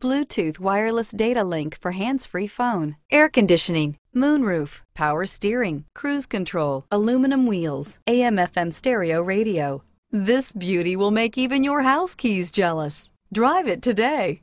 Bluetooth wireless data link for hands-free phone, air conditioning, moonroof, power steering, cruise control, aluminum wheels, AM/FM stereo radio. This beauty will make even your house keys jealous. Drive it today.